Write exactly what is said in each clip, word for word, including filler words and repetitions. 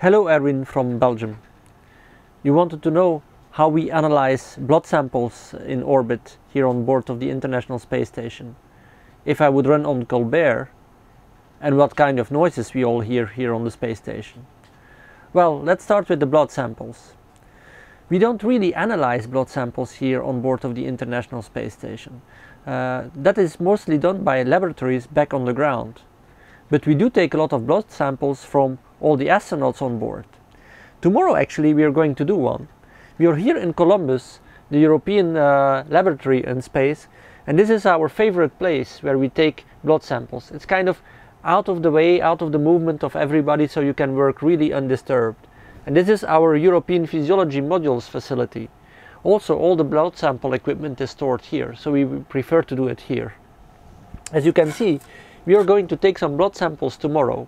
Hello, Erwin from Belgium. You wanted to know how we analyze blood samples in orbit here on board of the International Space Station, if I would run on Colbert, and what kind of noises we all hear here on the space station. Well, let's start with the blood samples. We don't really analyze blood samples here on board of the International Space Station. Uh, that is mostly done by laboratories back on the ground. But we do take a lot of blood samples from all the astronauts on board. Tomorrow actually we are going to do one. We are here in Columbus, the European uh, laboratory in space, and this is our favorite place where we take blood samples. It's kind of out of the way, out of the movement of everybody, so you can work really undisturbed. And this is our European Physiology Modules facility. Also, all the blood sample equipment is stored here, so we prefer to do it here. As you can see, we are going to take some blood samples tomorrow.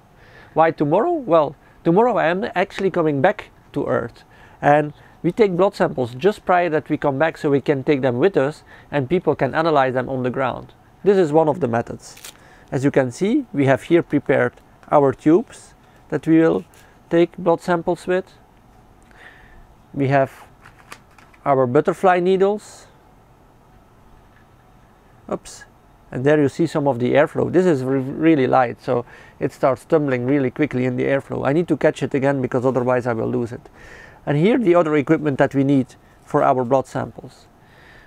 Why tomorrow? Well, tomorrow I am actually coming back to Earth, and we take blood samples just prior that we come back, so we can take them with us and people can analyze them on the ground. This is one of the methods. As you can see, we have here prepared our tubes that we will take blood samples with. We have our butterfly needles. Oops. And there you see some of the airflow. This is re really light, so it starts tumbling really quickly in the airflow. I need to catch it again because otherwise I will lose it. And here the other equipment that we need for our blood samples.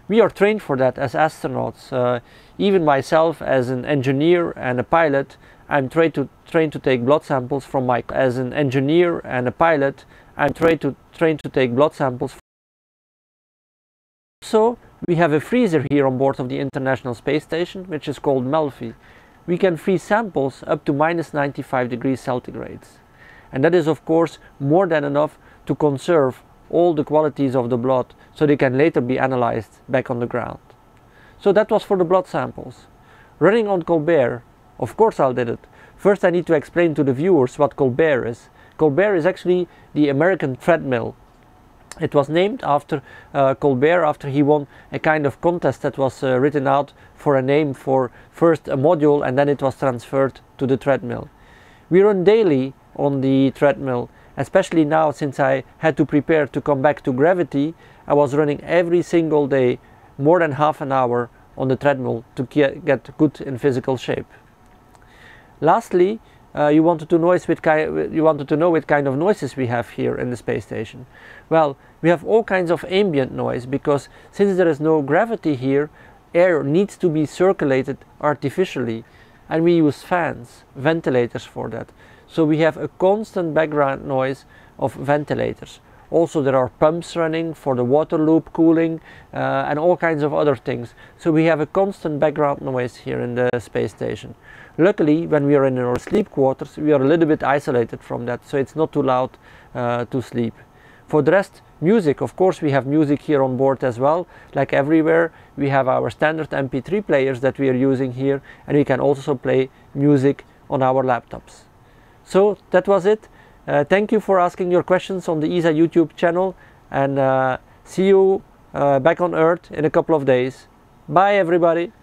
We are trained for that as astronauts. Uh, even myself as an engineer and a pilot, I'm trained to trained to take blood samples from my as an engineer and a pilot, I'm trained to trained to take blood samples. So we have a freezer here on board of the International Space Station, which is called Melfi. We can freeze samples up to minus ninety-five degrees centigrade. And that is of course more than enough to conserve all the qualities of the blood, so they can later be analyzed back on the ground. So that was for the blood samples. Running on Colbert, of course I did it. First I need to explain to the viewers what Colbert is. Colbert is actually the American treadmill. It was named after uh, Colbert, after he won a kind of contest that was uh, written out for a name for first a module, and then it was transferred to the treadmill. We run daily on the treadmill, especially now since I had to prepare to come back to gravity. I was running every single day more than half an hour on the treadmill to get good in physical shape. Lastly, Uh, you wanted to noise with ki you wanted to know what kind of noises we have here in the space station. Well, we have all kinds of ambient noise, because since there is no gravity here, air needs to be circulated artificially, and we use fans, ventilators for that. So we have a constant background noise of ventilators. Also, there are pumps running for the water loop cooling uh, and all kinds of other things. So we have a constant background noise here in the space station. Luckily, when we are in our sleep quarters, we are a little bit isolated from that, so it's not too loud uh, to sleep. For the rest, music. Of course, we have music here on board as well. Like everywhere, we have our standard M P three players that we are using here, and we can also play music on our laptops. So that was it. Uh, thank you for asking your questions on the E S A YouTube channel, and uh, see you uh, back on Earth in a couple of days. Bye everybody!